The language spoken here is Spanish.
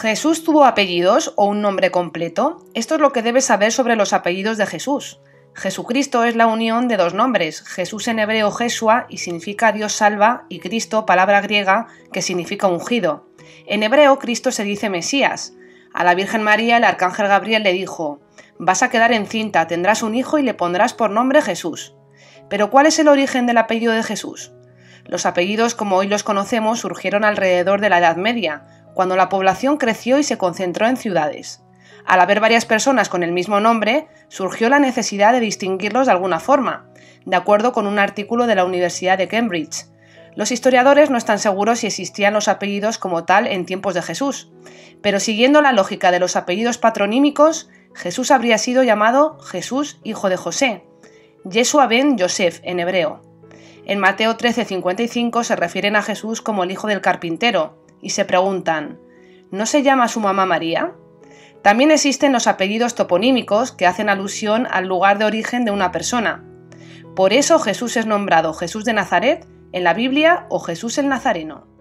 ¿Jesús tuvo apellidos o un nombre completo? Esto es lo que debes saber sobre los apellidos de Jesús. Jesucristo es la unión de dos nombres, Jesús en hebreo Jeshua y significa Dios salva, y Cristo, palabra griega, que significa ungido. En hebreo Cristo se dice Mesías. A la Virgen María el arcángel Gabriel le dijo: «Vas a quedar encinta, tendrás un hijo y le pondrás por nombre Jesús». Pero ¿cuál es el origen del apellido de Jesús? Los apellidos como hoy los conocemos surgieron alrededor de la Edad Media, cuando la población creció y se concentró en ciudades. Al haber varias personas con el mismo nombre, surgió la necesidad de distinguirlos de alguna forma, de acuerdo con un artículo de la Universidad de Cambridge. Los historiadores no están seguros si existían los apellidos como tal en tiempos de Jesús, pero siguiendo la lógica de los apellidos patronímicos, Jesús habría sido llamado Jesús, hijo de José, Yeshua ben-Yosef en hebreo. En Mateo 13:55 se refieren a Jesús como el hijo del carpintero, y se preguntan: ¿no se llama su mamá María? También existen los apellidos toponímicos que hacen alusión al lugar de origen de una persona. Por eso Jesús es nombrado Jesús de Nazaret en la Biblia o Jesús el Nazareno.